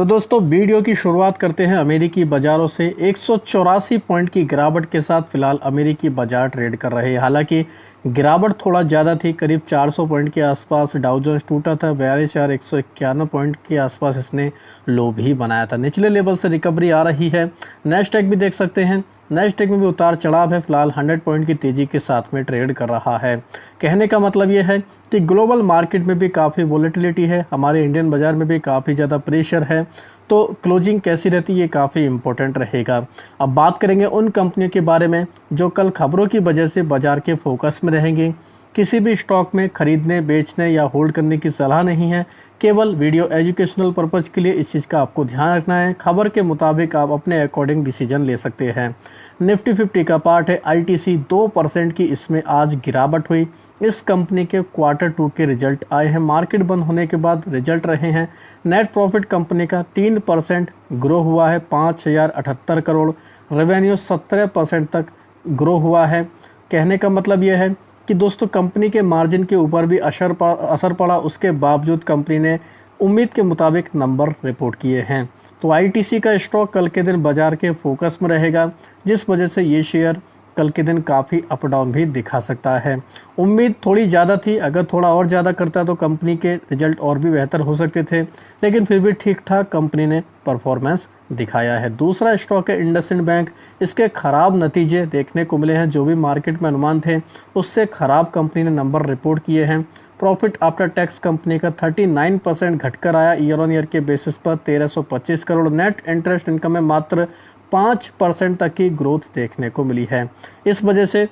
तो दोस्तों वीडियो की शुरुआत करते हैं अमेरिकी बाजारों से। 184 पॉइंट की गिरावट के साथ फिलहाल अमेरिकी बाजार ट्रेड कर रहे हैं। हालांकि गिरावट थोड़ा ज़्यादा थी, करीब 400 पॉइंट के आसपास डाउ जोन्स टूटा था। 42,191 पॉइंट के आसपास इसने लो भी बनाया था। निचले लेवल से रिकवरी आ रही है। नैस्डैक भी देख सकते हैं, नैस्डैक में भी उतार चढ़ाव है। फिलहाल 100 पॉइंट की तेज़ी के साथ में ट्रेड कर रहा है। कहने का मतलब यह है कि ग्लोबल मार्केट में भी काफ़ी वॉलेटिलिटी है, हमारे इंडियन बाज़ार में भी काफ़ी ज़्यादा प्रेशर है, तो क्लोजिंग कैसी रहती है ये काफ़ी इम्पोर्टेंट रहेगा। अब बात करेंगे उन कंपनियों के बारे में जो कल खबरों की वजह से बाज़ार के फोकस में रहेंगी। किसी भी स्टॉक में खरीदने, बेचने या होल्ड करने की सलाह नहीं है, केवल वीडियो एजुकेशनल पर्पस के लिए इस चीज़ का आपको ध्यान रखना है। खबर के मुताबिक आप अपने अकॉर्डिंग डिसीजन ले सकते हैं। निफ्टी 50 का पार्ट है आईटीसी, 2% की इसमें आज गिरावट हुई। इस कंपनी के Q2 के रिजल्ट आए हैं, मार्केट बंद होने के बाद रिजल्ट रहे हैं। नेट प्रॉफिट कंपनी का 3% ग्रो हुआ है, 5,078 करोड़। रेवेन्यू 17% तक ग्रो हुआ है। कहने का मतलब यह है कि दोस्तों कंपनी के मार्जिन के ऊपर भी असर पड़ा, उसके बावजूद कंपनी ने उम्मीद के मुताबिक नंबर रिपोर्ट किए हैं। तो आईटीसी का स्टॉक कल के दिन बाजार के फोकस में रहेगा, जिस वजह से ये शेयर कल के दिन काफ़ी अप डाउन भी दिखा सकता है। उम्मीद थोड़ी ज़्यादा थी, अगर थोड़ा और ज़्यादा करता तो कंपनी के रिजल्ट और भी बेहतर हो सकते थे, लेकिन फिर भी ठीक ठाक कंपनी ने परफॉर्मेंस दिखाया है। दूसरा स्टॉक है IndusInd बैंक। इसके ख़राब नतीजे देखने को मिले हैं, जो भी मार्केट में अनुमान थे उससे ख़राब कंपनी ने नंबर रिपोर्ट किए हैं। प्रॉफिट आफ्टर टैक्स कंपनी का 39% घटकर आया, ईयर ऑन ईयर के बेसिस पर 1,325 करोड़। नेट इंटरेस्ट इनकम में मात्र 5% तक की ग्रोथ देखने को मिली है। इस वजह से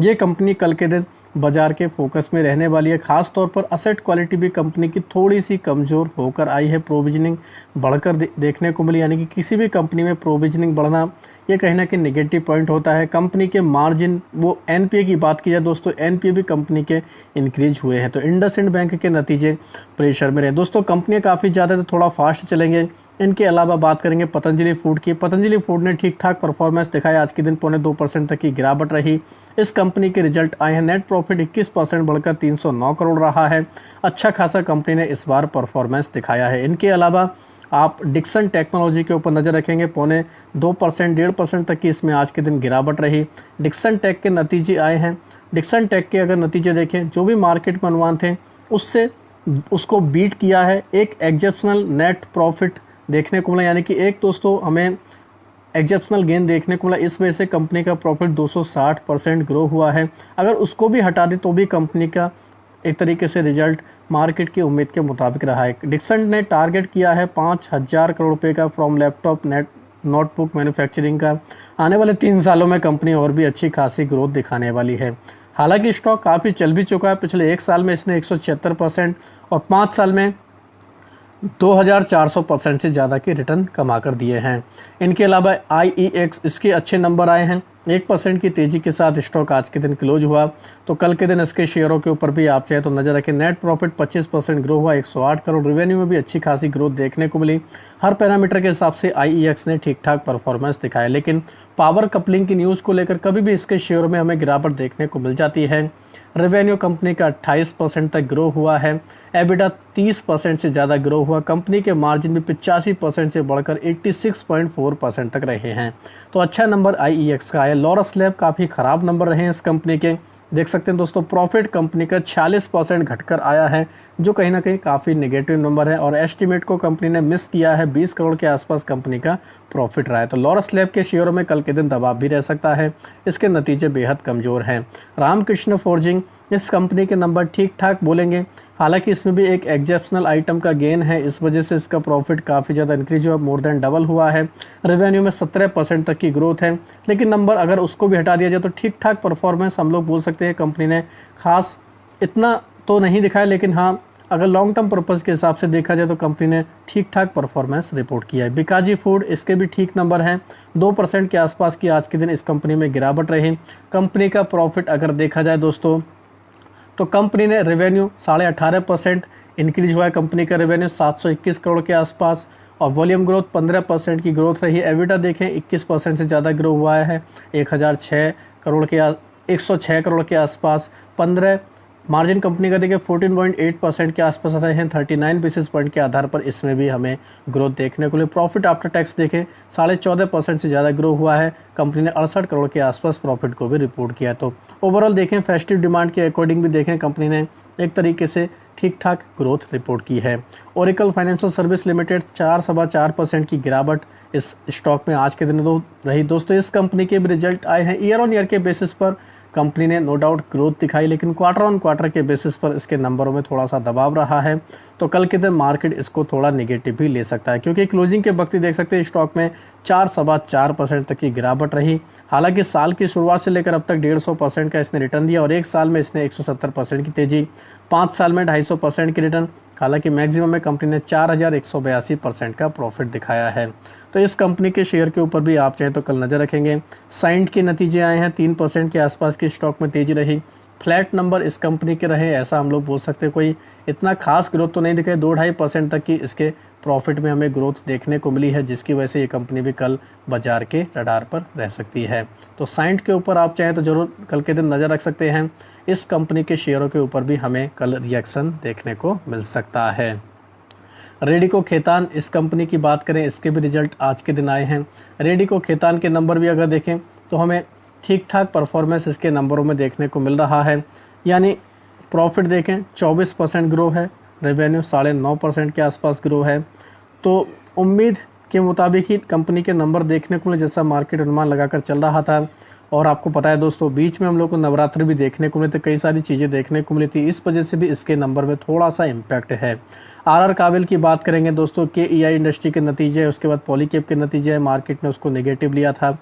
ये कंपनी कल के दिन बाजार के फोकस में रहने वाली है। खास तौर पर असेट क्वालिटी भी कंपनी की थोड़ी सी कमज़ोर होकर आई है, प्रोविजनिंग बढ़कर देखने को मिली। यानी कि किसी भी कंपनी में प्रोविजनिंग बढ़ना ये कहीं ना कहीं नेगेटिव पॉइंट होता है। कंपनी के मार्जिन, वो एनपीए की बात की जाए दोस्तों, एनपीए भी कंपनी के इंक्रीज हुए हैं। तो IndusInd बैंक के नतीजे प्रेशर में रहे दोस्तों। कंपनियाँ काफ़ी ज़्यादा तो थोड़ा फास्ट चलेंगे। इनके अलावा बात करेंगे पतंजलि फूड की। पतंजलि फूड ने ठीक ठाक परफॉर्मेंस दिखाया, आज के दिन 0.25% तक की गिरावट रही। इस कंपनी के रिजल्ट आए हैं, नेट प्रॉफिट 21% बढ़कर 309 करोड़ रहा है। अच्छा खासा कंपनी ने इस बार परफॉर्मेंस दिखाया है। इनके अलावा आप डिक्सन टेक्नोलॉजी के ऊपर नज़र रखेंगे। 0.25% 1.5% तक की इसमें आज के दिन गिरावट रही। डिक्सन टेक के नतीजे आए हैं। डिक्सन टेक के अगर नतीजे देखें, जो भी मार्केट में अनुमान थे उससे उसको बीट किया है। एक एक्सेप्शनल नेट प्रॉफिट देखने को मिला, यानी कि एक दोस्तों हमें एक्सेप्शनल गेन देखने को मिला। इस वजह से कंपनी का प्रॉफिट 260% ग्रो हुआ है। अगर उसको भी हटा दें तो भी कंपनी का एक तरीके से रिजल्ट मार्केट की उम्मीद के मुताबिक रहा है। डिक्सन ने टारगेट किया है 5,000 करोड़ रुपये का from laptop net notebook manufacturing का। आने वाले 3 सालों में कंपनी और भी अच्छी खासी ग्रोथ दिखाने वाली है। हालांकि स्टॉक काफ़ी चल भी चुका है, पिछले 1 साल में इसने 176% और 5 साल में 2,400% से ज़्यादा के रिटर्न कमा कर दिए हैं। इनके अलावा IEX, इसके अच्छे नंबर आए हैं। 1% की तेज़ी के साथ स्टॉक आज के दिन क्लोज हुआ। तो कल के दिन इसके शेयरों के ऊपर भी आप चाहे तो नज़र रखें। नेट प्रॉफिट 25% ग्रो हुआ, 108 करोड़। रेवेन्यू में भी अच्छी खासी ग्रोथ देखने को मिली। हर पैरामीटर के हिसाब से IEX ने ठीक ठाक परफॉर्मेंस दिखाया। लेकिन पावर कपलिंग की न्यूज़ को लेकर कभी भी इसके शेयरों में हमें गिरावट देखने को मिल जाती है। रेवेन्यू कंपनी का 28% तक ग्रो हुआ है, एबिडा 30% से ज़्यादा ग्रो हुआ। कंपनी के मार्जिन भी 85% से बढ़कर 86.4% तक रहे हैं। तो अच्छा नंबर IEX का आया। लॉरस लैब काफ़ी ख़राब नंबर रहे हैं इस कंपनी के, देख सकते हैं दोस्तों। प्रॉफिट कंपनी का 46% घटकर आया है, जो कहीं ना कहीं काफ़ी नेगेटिव नंबर है और एस्टीमेट को कंपनी ने मिस किया है। 20 करोड़ के आसपास कंपनी का प्रॉफिट रहा है। तो लॉरस लैब के शेयरों में कल के दिन दबाव भी रह सकता है, इसके नतीजे बेहद कमज़ोर हैं। रामकृष्ण फोर्जिंग, इस कंपनी के नंबर ठीक ठाक बोलेंगे। हालांकि इसमें भी एक एक्सेप्शनल आइटम का गेन है, इस वजह से इसका प्रॉफिट काफ़ी ज़्यादा इंक्रीज हुआ, मोर देन डबल हुआ है। रेवेन्यू में 17% तक की ग्रोथ है, लेकिन नंबर अगर उसको भी हटा दिया जाए तो ठीक ठाक परफॉर्मेंस हम लोग बोल सकते हैं। कंपनी ने खास इतना तो नहीं दिखाया, लेकिन हाँ अगर लॉन्ग टर्म पर्पस के हिसाब से देखा जाए तो कंपनी ने ठीक ठाक परफॉर्मेंस रिपोर्ट किया है। बिकाजी फूड, इसके भी ठीक नंबर हैं। 2% के आसपास की आज के दिन इस कंपनी में गिरावट रही। कंपनी का प्रॉफिट अगर देखा जाए दोस्तों तो कंपनी ने रेवेन्यू 18.5% इंक्रीज हुआ है। कंपनी का रेवेन्यू 721 करोड़ के आसपास और वॉल्यूम ग्रोथ 15% की ग्रोथ रही है। एबिटा देखें 21% से ज़्यादा ग्रो हुआ है, 1,006 करोड़ के 106 करोड़ के आसपास। 15 मार्जिन कंपनी का देखिए 14.8% के आसपास रहे हैं, 39 बेसिस पॉइंट के आधार पर इसमें भी हमें ग्रोथ देखने को मिली। प्रॉफिट आफ्टर टैक्स देखें 14.5% से ज़्यादा ग्रो हुआ है, कंपनी ने 68 करोड़ के आसपास प्रॉफिट को भी रिपोर्ट किया। तो ओवरऑल देखें फेस्टिव डिमांड के अकॉर्डिंग भी देखें कंपनी ने एक तरीके से ठीक ठाक ग्रोथ रिपोर्ट की है। ओरेकल फाइनेंशियल सर्विस लिमिटेड 4.25% की गिरावट इस स्टॉक में आज के दिन रही। दोस्तों इस कंपनी के भी रिजल्ट आए हैं, ईयर ऑन ईयर के बेसिस पर कंपनी ने नो डाउट ग्रोथ दिखाई, लेकिन क्वार्टर ऑन क्वार्टर के बेसिस पर इसके नंबरों में थोड़ा सा दबाव रहा है। तो कल के दिन मार्केट इसको थोड़ा नेगेटिव भी ले सकता है, क्योंकि क्लोजिंग के वक्त ही देख सकते हैं स्टॉक में 4.25% तक की गिरावट रही। हालांकि साल की शुरुआत से लेकर अब तक 150% का इसने रिटर्न दिया और एक साल में इसने 170% की तेज़ी, 5 साल में 250% की रिटर्न। हालांकि मैक्सिमम में कंपनी ने 4182% का प्रॉफिट दिखाया है। तो इस कंपनी के शेयर के ऊपर भी आप चाहें तो कल नज़र रखेंगे। साइंट के नतीजे आए हैं, 3% के आसपास की स्टॉक में तेज़ी रही, फ्लैट नंबर इस कंपनी के रहे ऐसा हम लोग बोल सकते हैं। कोई इतना खास ग्रोथ तो नहीं दिखाई, 2-2.5% तक की इसके प्रॉफिट में हमें ग्रोथ देखने को मिली है, जिसकी वजह से ये कंपनी भी कल बाजार के रडार पर रह सकती है। तो साइंट के ऊपर आप चाहें तो ज़रूर कल के दिन नज़र रख सकते हैं। इस कंपनी के शेयरों के ऊपर भी हमें कल रिएक्शन देखने को मिल सकता है। रेडिको खैतान इस कंपनी की बात करें, इसके भी रिजल्ट आज के दिन आए हैं। रेडिको खैतान के नंबर भी अगर देखें तो हमें ठीक ठाक परफॉर्मेंस इसके नंबरों में देखने को मिल रहा है, यानी प्रॉफिट देखें 24% ग्रो है, रेवेन्यू 9.5% के आसपास ग्रो है। तो उम्मीद के मुताबिक ही कंपनी के नंबर देखने को मिले, जैसा मार्केट अनुमान लगाकर चल रहा था। और आपको पता है दोस्तों, बीच में हम लोग को नवरात्रि भी देखने को मिले थे, कई सारी चीज़ें देखने को मिली थी, इस वजह से भी इसके नंबर में थोड़ा सा इम्पैक्ट है। आरआर काबिल की बात करेंगे दोस्तों, केईआई इंडस्ट्री के नतीजे, उसके बाद पॉलीकेप के नतीजे, मार्केट ने उसको नेगेटिव लिया था।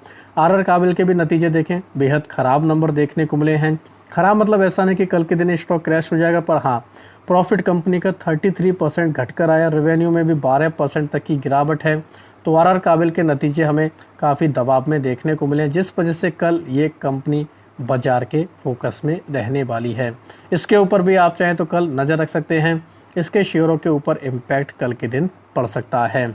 आरआर काबिल के भी नतीजे देखें, बेहद ख़राब नंबर देखने को मिले हैं। ख़राब मतलब ऐसा नहीं कि कल के दिन स्टॉक क्रैश हो जाएगा, पर हाँ प्रॉफिट कंपनी का 33% घटकर आया, रेवेन्यू में भी 12% तक की गिरावट है। तो आरआर काबिल के नतीजे हमें काफ़ी दबाव में देखने को मिले, जिस वजह से कल ये कंपनी बाजार के फोकस में रहने वाली है। इसके ऊपर भी आप चाहें तो कल नज़र रख सकते हैं, इसके शेयरों के ऊपर इम्पैक्ट कल के दिन पड़ सकता है।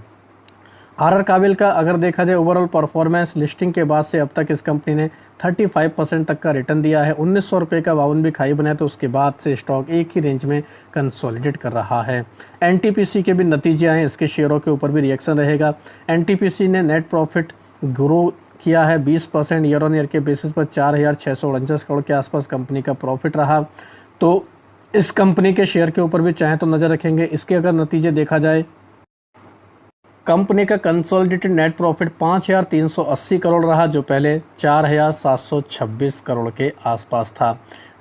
आरआर काबिल का अगर देखा जाए ओवरऑल परफॉर्मेंस, लिस्टिंग के बाद से अब तक इस कंपनी ने 35% तक का रिटर्न दिया है, 1900 रुपये का 52 खाई बनाया। तो उसके बाद से स्टॉक एक ही रेंज में कंसोलिडेट कर रहा है। एनटीपीसी के भी नतीजे आए, इसके शेयरों के ऊपर भी रिएक्शन रहेगा। एनटीपीसी ने नेट प्रॉफिट ग्रो किया है 20% ईयर ऑन ईयर के बेसिस पर, 4649 करोड़ के आसपास कंपनी का प्रॉफिट रहा। तो इस कंपनी के शेयर के ऊपर भी चाहें तो नज़र रखेंगे। इसके अगर नतीजे देखा जाए, कंपनी का कंसोलिडेटेड नेट प्रॉफिट 5380 करोड़ रहा, जो पहले 4726 करोड़ के आसपास था।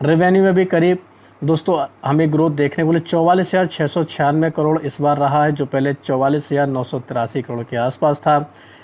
रेवेन्यू में भी करीब दोस्तों हमें ग्रोथ देखने को मिली, 44,696 करोड़ इस बार रहा है, जो पहले 44,983 करोड़ के आसपास था।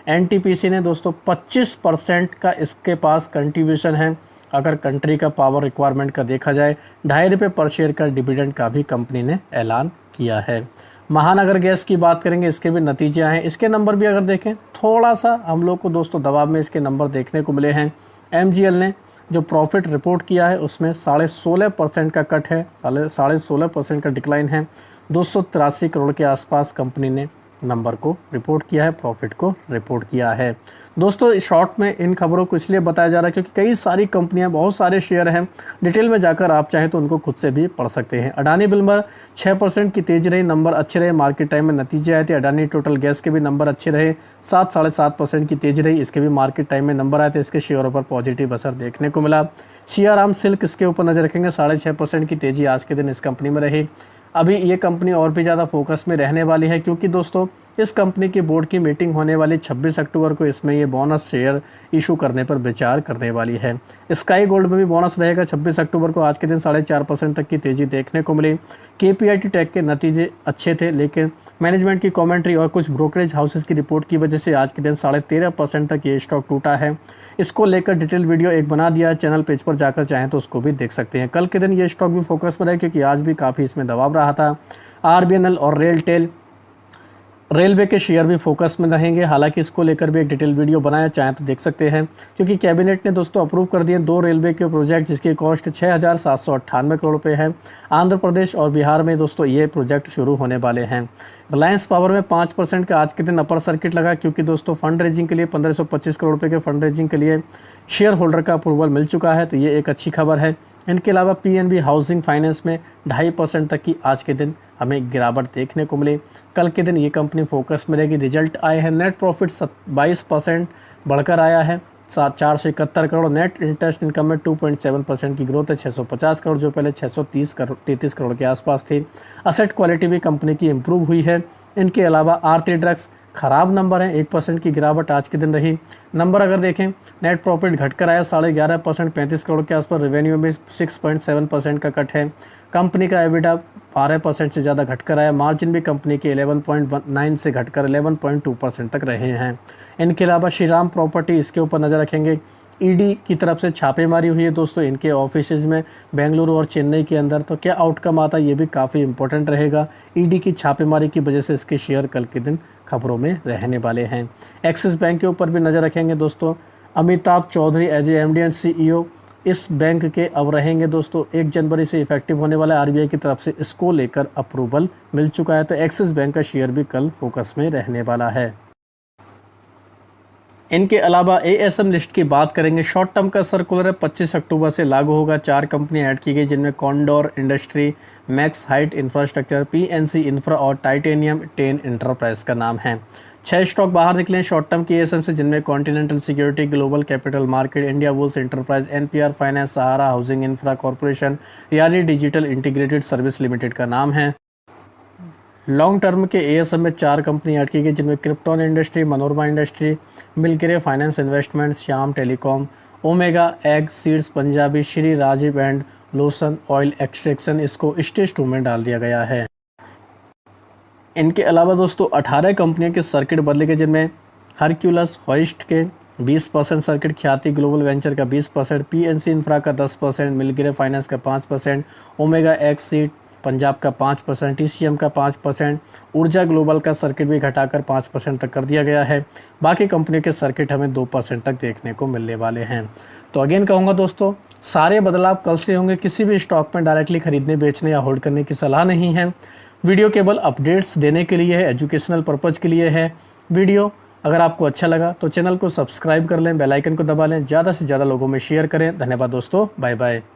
एनटीपीसी ने दोस्तों 25% का इसके पास कंट्रीब्यूशन है। अगर कंट्री का पावर रिक्वायरमेंट का देखा जाए, 2.5 रुपये पर शेयर का डिविडेंड का भी कंपनी ने ऐलान किया है। महानगर गैस की बात करेंगे, इसके भी नतीजे आए हैं। इसके नंबर भी अगर देखें, थोड़ा सा हम लोग को दोस्तों दबाव में इसके नंबर देखने को मिले हैं। एमजीएल ने जो प्रॉफिट रिपोर्ट किया है उसमें 16.5% का कट है, 16.5% का डिक्लाइन है। 283 करोड़ के आसपास कंपनी ने नंबर को रिपोर्ट किया है, प्रॉफिट को रिपोर्ट किया है। दोस्तों शॉर्ट में इन खबरों को इसलिए बताया जा रहा है क्योंकि कई सारी कंपनियां, बहुत सारे शेयर हैं, डिटेल में जाकर आप चाहें तो उनको खुद से भी पढ़ सकते हैं। अडानी विल्मर 6% की तेज़ी रही, नंबर अच्छे रहे, मार्केट टाइम में नतीजे आए थे। अडानी टोटल गैस के भी नंबर अच्छे रहे, 7-7.5% की तेज़ी रही, इसके भी मार्केट टाइम में नंबर आए थे, इसके शेयरों पर पॉजिटिव असर देखने को मिला। श्री राम सिल्क इसके ऊपर नज़र रखेंगे, 6.5% की तेज़ी आज के दिन इस कंपनी में रही। अभी ये कंपनी और भी ज़्यादा फोकस में रहने वाली है, क्योंकि दोस्तों इस कंपनी की बोर्ड की मीटिंग होने वाली 26 अक्टूबर को, इसमें ये बोनस शेयर इशू करने पर विचार करने वाली है। स्काई गोल्ड में भी बोनस रहेगा, 26 अक्टूबर को आज के दिन 4.5% तक की तेज़ी देखने को मिली। केपीआईटी टेक के नतीजे अच्छे थे, लेकिन मैनेजमेंट की कॉमेंट्री और कुछ ब्रोकरेज हाउसेज़ की रिपोर्ट की वजह से आज के दिन 13.5% तक ये स्टॉक टूटा है। इसको लेकर डिटेल वीडियो एक बना दिया है, चैनल पेज पर जाकर चाहें तो उसको भी देख सकते हैं। कल के दिन ये स्टॉक भी फोकस पर है, क्योंकि आज भी काफ़ी इसमें दबाव रहा था। आरवीएनएल और रेलटेल, रेलवे के शेयर भी फोकस में रहेंगे। हालांकि इसको लेकर भी एक डिटेल वीडियो बनाया, चाहें तो देख सकते हैं, क्योंकि कैबिनेट ने दोस्तों अप्रूव कर दिए 2 रेलवे के प्रोजेक्ट, जिसकी कॉस्ट 6,798 करोड़ रुपये है। आंध्र प्रदेश और बिहार में दोस्तों ये प्रोजेक्ट शुरू होने वाले हैं। रिलायंस पावर में 5% का आज के दिन अपर सर्किट लगा, क्योंकि दोस्तों फंड रेजिंग के लिए 1525 करोड़ रुपए के फंड रेजिंग के लिए शेयर होल्डर का अप्रूवल मिल चुका है, तो ये एक अच्छी खबर है। इनके अलावा पीएनबी हाउसिंग फाइनेंस में 2.5% तक की आज के दिन हमें गिरावट देखने को मिली। कल के दिन ये कंपनी फोकस में रहेगी। रिजल्ट आए हैं, नेट प्रॉफिट 22% बढ़कर आया है 471 करोड़। नेट इंटरेस्ट इनकम में 2.7% की ग्रोथ है, 650 करोड़ जो पहले 633 करोड़ के आसपास थी। असेट क्वालिटी भी कंपनी की इम्प्रूव हुई है। इनके अलावा आरती ड्रग्स खराब नंबर है, 1% की गिरावट आज के दिन रही। नंबर अगर देखें, नेट प्रॉफिट घटकर आया 11.5%, 35 करोड़ के आसपास। रेवेन्यू में 6.7% का कट है। कंपनी का एबिडा 12% से ज़्यादा घटकर आया। मार्जिन भी कंपनी के 11.9 से घटकर 11.2% तक रहे हैं। इनके अलावा श्रीराम प्रॉपर्टी, इसके ऊपर नज़र रखेंगे। ईडी की तरफ से छापेमारी हुई है दोस्तों इनके ऑफिसेज में बेंगलुरु और चेन्नई के अंदर, तो क्या आउटकम आता है ये भी काफ़ी इंपॉर्टेंट रहेगा। ईडी की छापेमारी की वजह से इसके शेयर कल के दिन खबरों में रहने वाले हैं। एक्सिस बैंक के ऊपर भी नज़र रखेंगे दोस्तों। Amitabh Chaudhary as a MD and CEO इस बैंक के अब रहेंगे दोस्तों। 1 जनवरी से इफेक्टिव होने वाला है। आरबीआई की तरफ से इसको लेकर अप्रूवल मिल चुका है, तो एक्सिस बैंक का शेयर भी कल फोकस में रहने वाला है। इनके अलावा एएसएम लिस्ट की बात करेंगे। शॉर्ट टर्म का सर्कुलर है, 25 अक्टूबर से लागू होगा। 4 कंपनियां ऐड की गई, जिनमें Condor industry, max height infrastructure, PNC infra और टाइटेनियम 10 एंटरप्राइज का नाम है। 6 स्टॉक बाहर निकले हैं शॉर्ट टर्म के एएसएम से, जिनमें continental security, global capital market, India Wolves enterprise, NPR finance, Sahara housing infra corporation, यानी डिजिटल इंटीग्रेटेड सर्विस लिमिटेड का नाम है। लॉन्ग टर्म के एएसएम में 4 कंपनी ऐड की गई, जिनमें क्रिप्टॉन इंडस्ट्री, मनोरमा इंडस्ट्री, मिलकरे finance investment, Shyam telecom, omega x seeds Punjabi, Shri Rajiv and Lawson oil extraction, इसको स्टेज 2 में डाल दिया गया है। इनके अलावा दोस्तों 18 कंपनियों के सर्किट बदले गए, जिनमें हरक्यूलस हॉइस्ट के 20% सर्किट, ख्याति ग्लोबल वेंचर का 20%, पीएनसी इंफ्रा का 10%, मिलकरे फाइनेंस का 5%, ओमेगा एक्स सीड पंजाब का 5%, TCM का 5%, ऊर्जा ग्लोबल का सर्किट भी घटाकर 5% तक कर दिया गया है। बाकी कंपनियों के सर्किट हमें 2% तक देखने को मिलने वाले हैं। तो अगेन कहूँगा दोस्तों, सारे बदलाव कल से होंगे। किसी भी स्टॉक में डायरेक्टली खरीदने, बेचने या होल्ड करने की सलाह नहीं है। वीडियो केवल अपडेट्स देने के लिए है, एजुकेशनल पर्पज़ के लिए है। वीडियो अगर आपको अच्छा लगा तो चैनल को सब्सक्राइब कर लें, बेल आइकन को दबा लें, ज़्यादा से ज़्यादा लोगों में शेयर करें। धन्यवाद दोस्तों, बाय बाय।